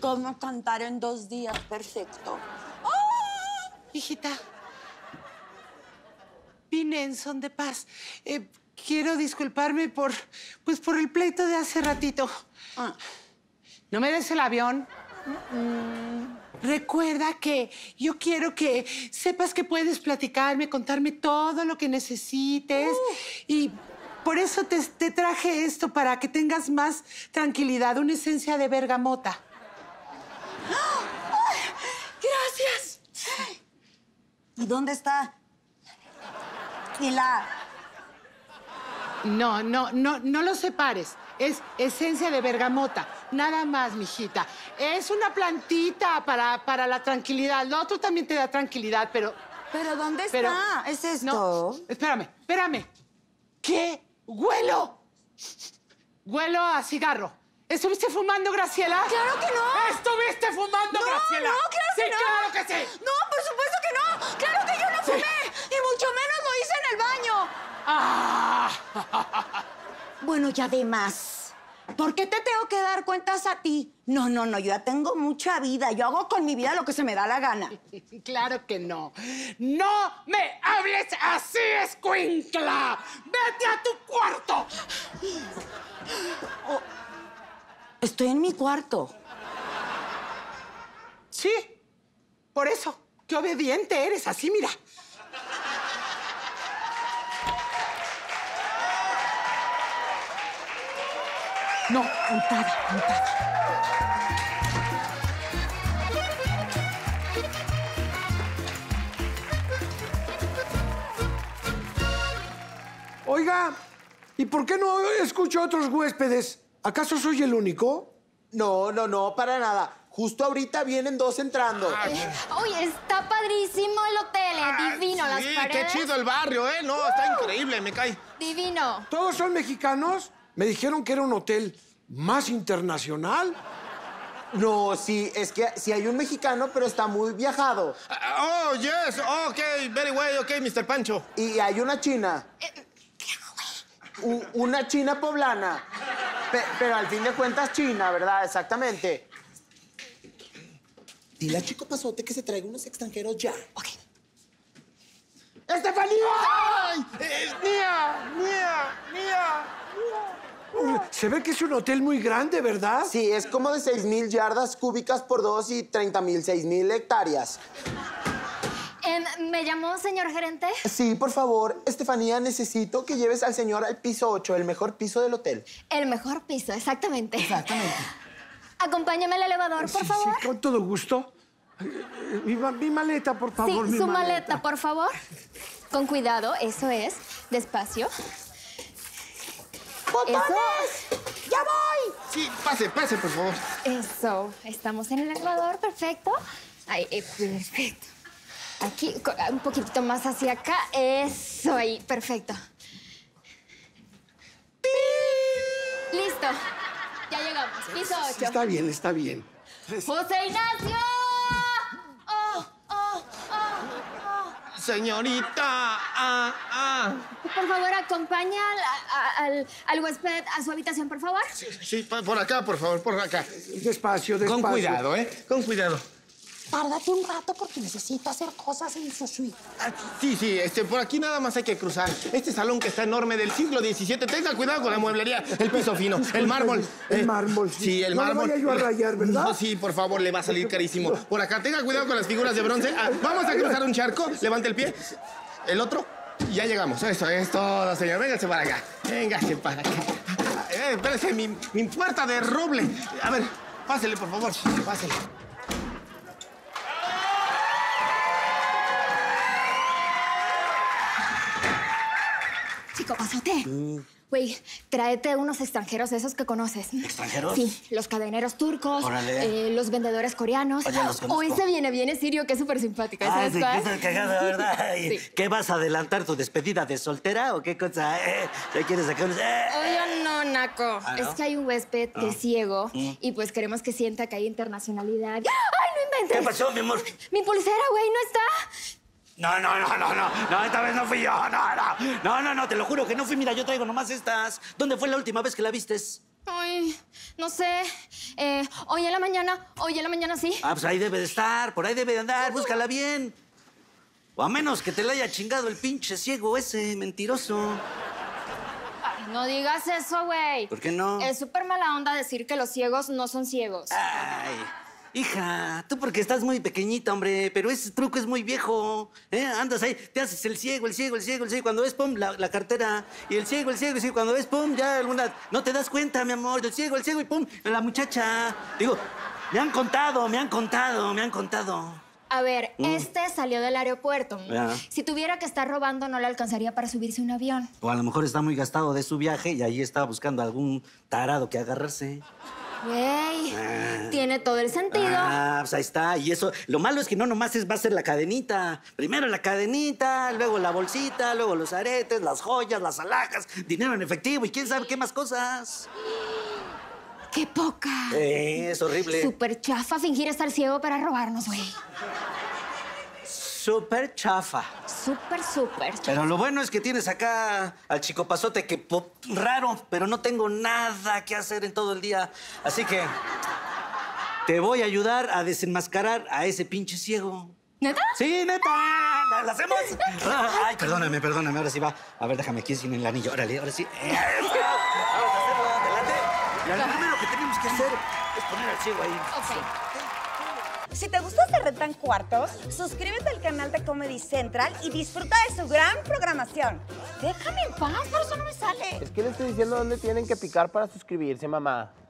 ¿Cómo cantar en 2 días? Perfecto. ¡Oh! Hijita, vine en son de paz. Quiero disculparme por el pleito de hace ratito. Ah. ¿No me des el avión? Recuerda que yo quiero que sepas que puedes platicarme, contarme todo lo que necesites. Y por eso te traje esto, para que tengas más tranquilidad. Una esencia de bergamota. ¡Ay, gracias! ¿Y dónde está? ¿Y la...? No lo separes. Es esencia de bergamota. Nada más, mijita. Es una plantita para la tranquilidad. Lo otro también te da tranquilidad, pero... ¿Pero dónde está? ¿Es esto? No, espérame. ¿Qué? ¡Huelo! Huelo a cigarro. ¿Estuviste fumando, Graciela? ¡Claro que no! ¿Estuviste fumando, Graciela? No, claro que no. Sí, claro que sí. No, por supuesto que no. ¡Claro que yo no fumé! Sí. Y mucho menos lo hice en el baño. ¡Ah! Bueno, y además, ¿por qué te tengo que dar cuentas a ti? No, yo ya tengo mucha vida. Yo hago con mi vida lo que se me da la gana. Claro que no. ¡No me hables así, escuincla! ¡Vete a tu cuarto! Oh, estoy en mi cuarto. Sí, por eso. ¡Qué obediente eres! Así, mira. No, untada. Oiga, ¿y por qué no escucho a otros huéspedes? ¿Acaso soy el único? No, para nada. Justo ahorita vienen 2 entrando. Oye, está padrísimo el hotel, divino, sí, las paredes. Qué chido el barrio, ¿eh? No, está increíble, me cae. Divino. ¿Todos son mexicanos? Me dijeron que era un hotel más internacional. No, sí, es que sí hay un mexicano, pero está muy viajado. Oh, yes, ok, very well, ok, Mr. Pancho. Y hay una china. Una china poblana. Pero al fin de cuentas china, ¿verdad? Exactamente. Dile a Chico Pasote que se traiga unos extranjeros ya. Ok. ¡Estefanía! ¡Ay! ¡Mía! Se ve que es un hotel muy grande, ¿verdad? Sí, es como de 6,000 yardas cúbicas por 2 y 6,000 hectáreas. ¿Me llamó, señor gerente? Sí, por favor. Estefanía, necesito que lleves al señor al piso 8, el mejor piso del hotel. El mejor piso, exactamente. Exactamente. Acompáñame al elevador, por favor. Sí, con todo gusto. Mi maleta, por favor. Sí, su maleta, por favor. Con cuidado, eso es. Despacio. ¡Botones! Eso. ¡Ya voy! Sí, pase, por favor. Eso. Estamos en el elevador, perfecto. Ahí, perfecto. Aquí, un poquitito más hacia acá. Eso, ahí, perfecto. ¡Pii! Listo. Ya llegamos. Piso 8. Está bien. ¡José Ignacio! Señorita, Por favor, acompaña al huésped a su habitación, por favor. Sí, por acá, por favor, por acá. Despacio. Con cuidado, ¿eh? Con cuidado. Tárdate un rato porque necesito hacer cosas en su suite. Sí, por aquí nada más hay que cruzar. Este salón que está enorme del siglo XVII. Tenga cuidado con la mueblería, el piso fino, el mármol. El mármol, sí. Sí, el mármol. No lo vaya yo a rayar, ¿verdad? No, sí, por favor, le va a salir carísimo. Por acá, tenga cuidado con las figuras de bronce. Vamos a cruzar un charco, levante el pie. El otro, y ya llegamos. Eso es todo, señor. Véngase para acá. Espérese, mi puerta de roble. A ver, pásele, por favor, pásele. Chico Pasote, güey, tráete unos extranjeros esos que conoces. ¿Extranjeros? Sí, los cadeneros turcos, los vendedores coreanos. Oye, o ese viene sirio, que es súper simpático. Ah, sí, que es el cagado, ¿verdad? Sí. ¿Qué vas a adelantar, tu despedida de soltera o qué cosa? ¿Te quieres sacar? Oye, no, Naco. ¿Ah, no? Es que hay un huésped que es ciego y pues queremos que sienta que hay internacionalidad. ¡Ay, no inventes! ¿Qué pasó, mi amor? Mi pulsera, güey, no está. No, esta vez no fui yo, no, te lo juro que no fui. Mira, yo traigo nomás estas. ¿Dónde fue la última vez que la vistes? Ay, no sé. Hoy en la mañana sí. Ah, pues ahí debe de estar, por ahí debe de andar, búscala bien. O a menos que te la haya chingado el pinche ciego ese, mentiroso. Ay, no digas eso, güey. ¿Por qué no? Es súper mala onda decir que los ciegos no son ciegos. Ay, hija, tú porque estás muy pequeñita, hombre, pero ese truco es muy viejo. Andas ahí, te haces el ciego. Cuando ves, pum, la cartera. Y el ciego. Cuando ves, pum, ya alguna... No te das cuenta, mi amor. El ciego y pum, la muchacha. Digo, me han contado. A ver, este salió del aeropuerto. Yeah. Si tuviera que estar robando, no le alcanzaría para subirse a un avión. O a lo mejor está muy gastado de su viaje y ahí estaba buscando algún tarado que agarrarse. Güey, tiene todo el sentido. Ah, pues ahí está. Y eso, lo malo es que no nomás va a ser la cadenita. Primero la cadenita, luego la bolsita, luego los aretes, las joyas, las alhajas, dinero en efectivo y quién sabe qué más cosas. ¡Qué poca! Es horrible. Súper chafa fingir estar ciego para robarnos, güey. Súper chafa. Súper chafa. Pero lo bueno es que tienes acá al Chico Pasote, que raro, pero no tengo nada que hacer en todo el día. Así que te voy a ayudar a desenmascarar a ese pinche ciego. ¿Neta? Sí, neta. ¿La hacemos? Ay, perdóname. Ahora sí va. A ver, déjame aquí sin el anillo. Órale, ahora sí. Vamos a hacerlo. Adelante. Lo primero que tenemos que hacer es poner al ciego ahí. Ok. Si te gusta este Rentan Cuartos, suscríbete al canal de Comedy Central y disfruta de su gran programación. Déjame en paz, por eso no me sale. Es que le estoy diciendo dónde tienen que picar para suscribirse, mamá.